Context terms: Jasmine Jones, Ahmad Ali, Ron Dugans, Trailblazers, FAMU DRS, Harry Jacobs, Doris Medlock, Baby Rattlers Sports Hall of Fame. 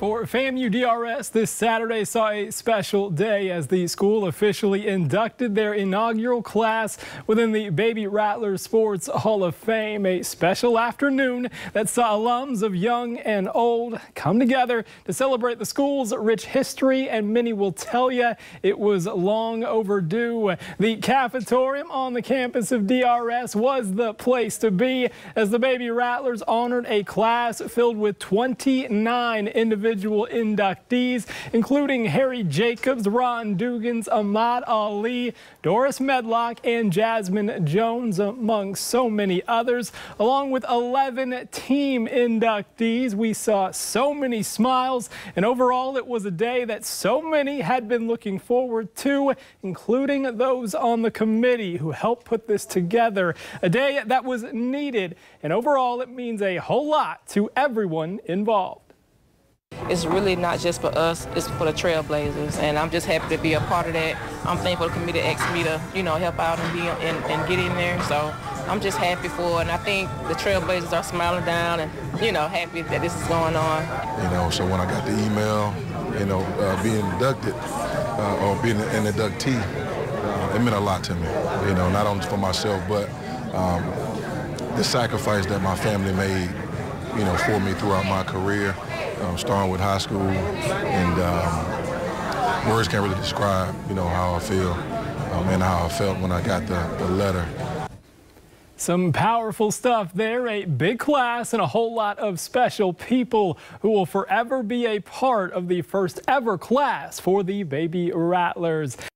For FAMU DRS, this Saturday saw a special day as the school officially inducted their inaugural class within the Baby Rattlers Sports Hall of Fame, a special afternoon that saw alums of young and old come together to celebrate the school's rich history, and many will tell you it was long overdue. The cafetorium on the campus of DRS was the place to be as the Baby Rattlers honored a class filled with 29 individual inductees, including Harry Jacobs, Ron Dugans, Ahmad Ali, Doris Medlock, and Jasmine Jones, among so many others. Along with 11 team inductees, we saw so many smiles, and overall it was a day that so many had been looking forward to, including those on the committee who helped put this together. A day that was needed, and overall it means a whole lot to everyone involved. It's really not just for us, it's for the Trailblazers, and I'm just happy to be a part of that. I'm thankful the committee asked me to, help out and get in there, so I'm just happy for it. And I think the Trailblazers are smiling down and, happy that this is going on. So when I got the email, being inducted, or being an inductee, it meant a lot to me, not only for myself, but the sacrifice that my family made, for me throughout my career. Starting with high school, and words can't really describe, how I feel and how I felt when I got the letter. Some powerful stuff there, a big class and a whole lot of special people who will forever be a part of the first ever class for the Baby Rattlers.